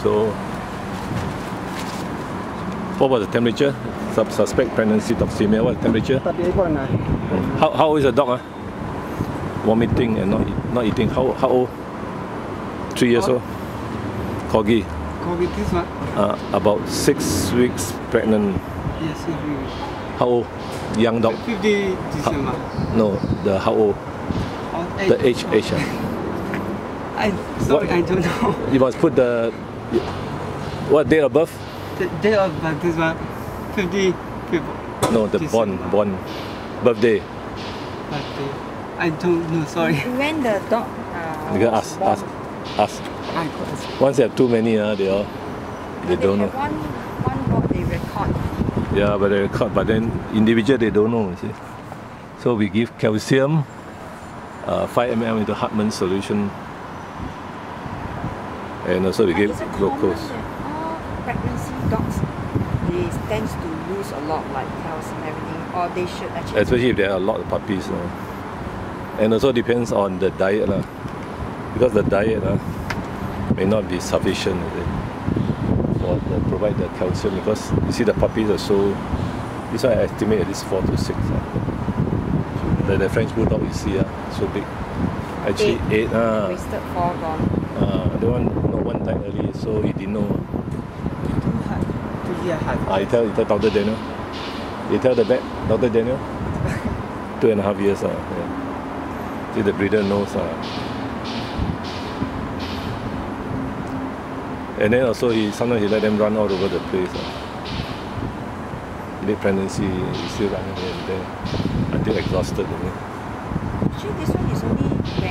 So what was the temperature? Suspect pregnancy toxemia. What temperature? 38.9. How old is the dog? Vomiting and not eating. How old? 3 years old. Corgi. Corgi this one. About 6 weeks pregnant. Yes, 6 weeks. How old? Young dog. 50 December. No, the how old? The age. Sorry, I don't know. You must put the what date of birth? The date of birth is what? 50 people. No, the born birthday. Birthday. I don't know. Sorry. When the dog? You can ask. Once they have too many, they don't know. One dog they record. Yeah, but they record. But then individual they don't know. See, so we give calcium. 5 ml into Hartmann solution, and also we give glucose. Pregnancy dogs, they tend to lose a lot, like calcium and everything, or they should actually. Especially if there are a lot of puppies, and also depends on the diet, because the diet may not be sufficient for provide the calcium. Because you see the puppies are so. This one I estimate at least 4 to 6. The French bulldog you see so big. Actually 8. Wasted 4 gone. The one one died early, so he didn't know. Too hard. You tell Dr. Daniel. You tell the vet, Dr. Daniel. 2.5 years. Yeah. See the breeder knows. And then also sometimes he let them run all over the place. Late pregnancy, he's still running here and there until exhausted. Actually, this one is only when they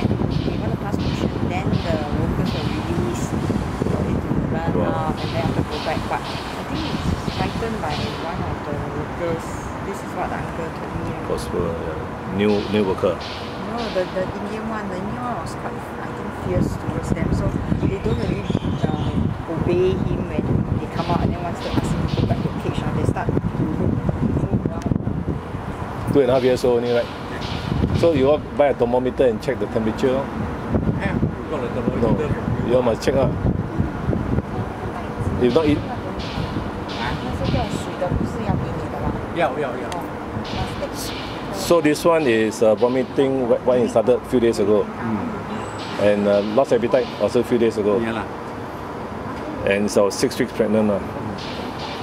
want to pass motion, then the workers will release for it to run out and then have to go back. But I think it's frightened by one of the workers. This is what the uncle told me. Possible, yeah. New worker. No, the Indian one, was quite, I think, fierce towards them. So they don't really obey him when they come out, and then once they ask him to go back to the cage, they start. 2.5 years old only, right? Yeah. So you all buy a thermometer and check the temperature? Yeah, we got a thermometer. No. You all must check out. If not, eat. Yeah. So this one is vomiting, when it started a few days ago. And lost appetite also a few days ago. Yeah. And so 6 weeks pregnant.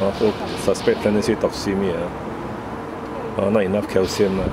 Also suspect pregnancy toxemia. Not enough calcium.